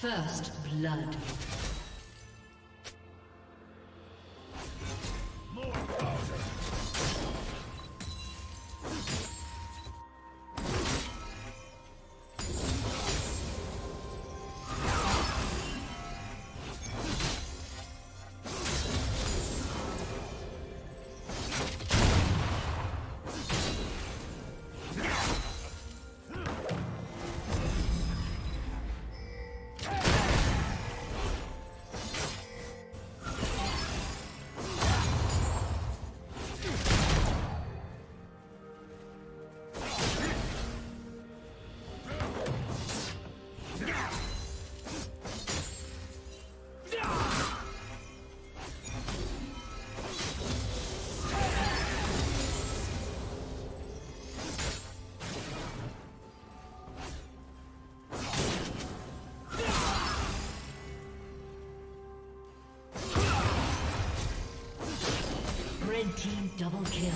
First blood. Red team double kill.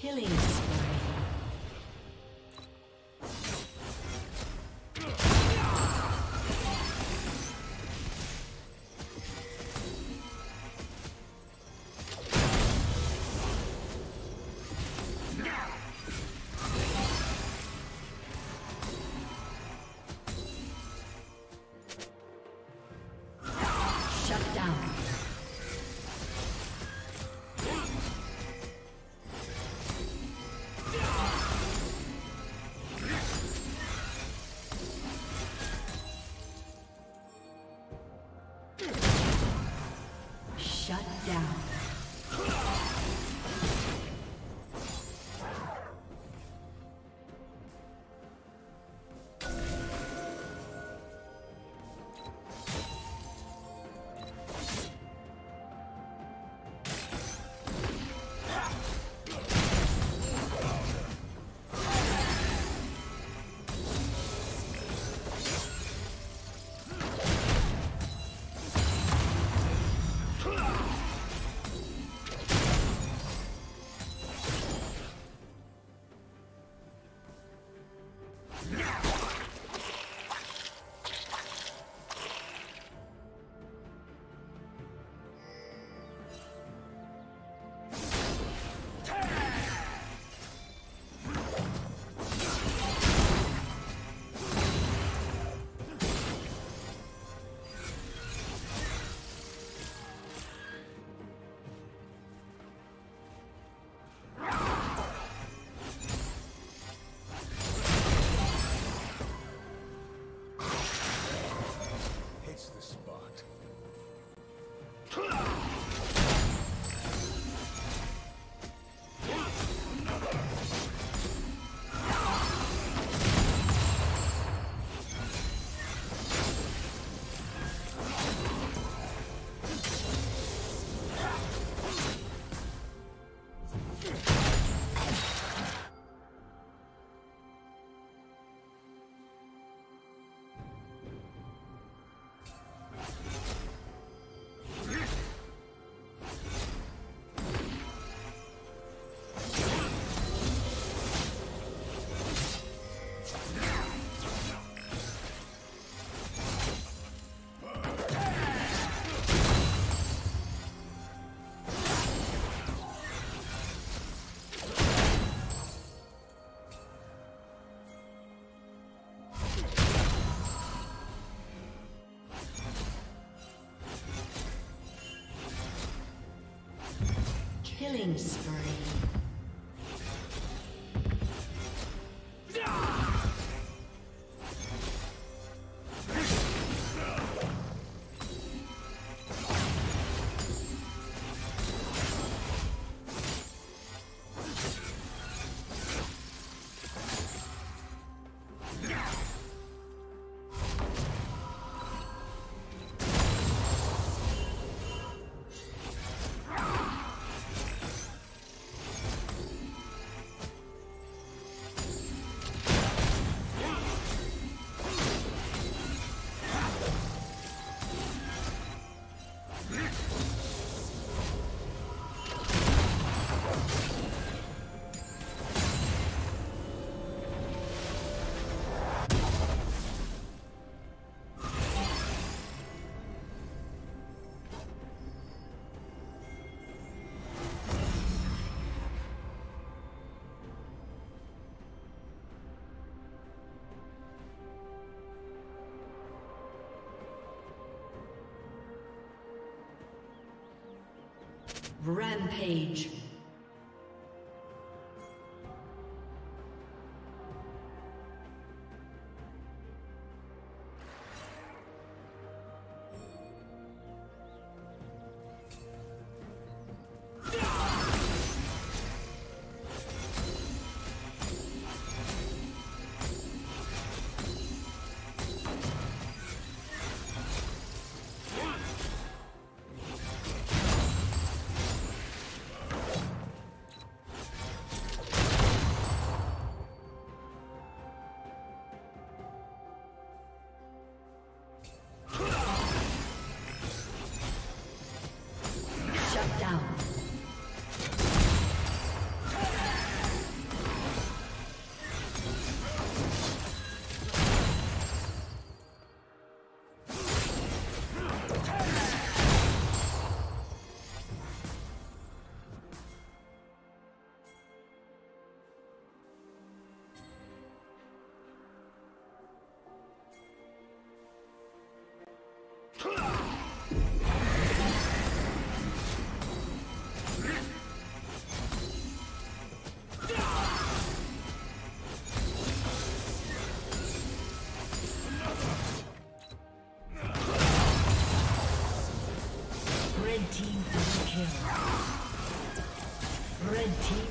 Killing spree. Shut down. Killing spree. Rampage.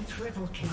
Triple kill.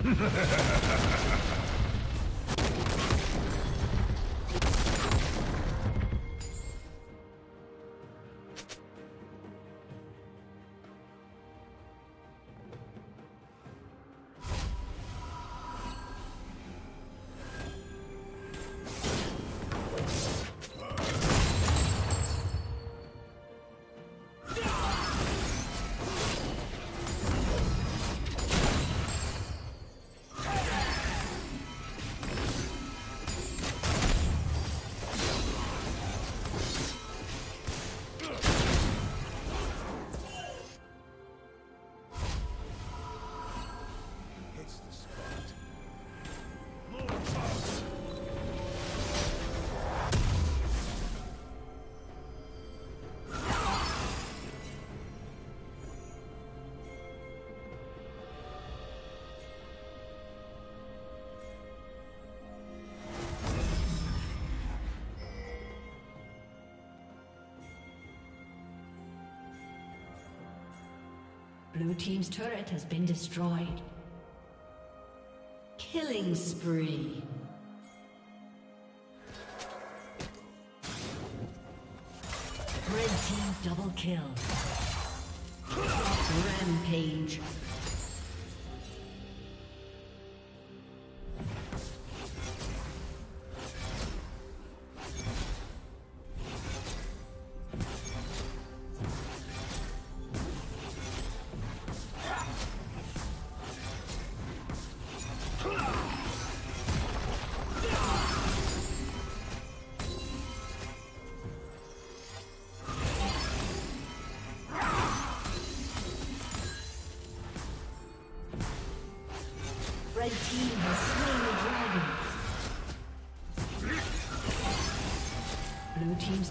Ha ha ha ha! Blue team's turret has been destroyed. Killing spree. Red team double kill. Rampage. Red team has slain the dragon. Blue team's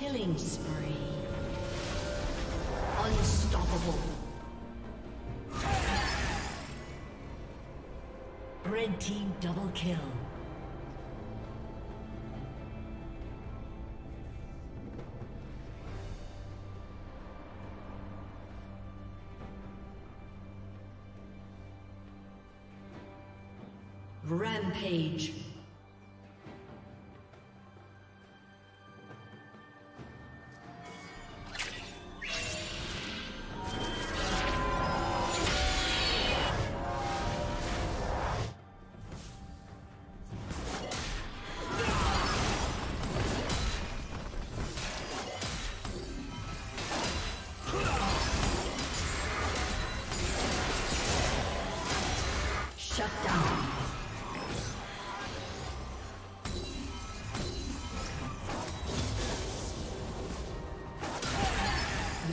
Killing spree. Unstoppable. Red team double kill. Rampage. Shut down.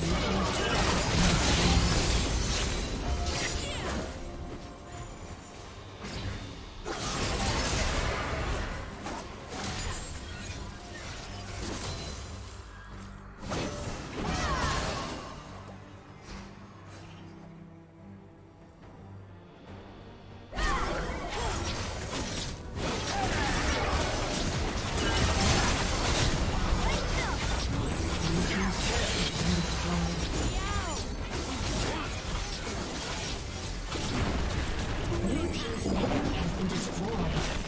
Blue team's turret has been destroyed.